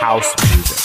House music.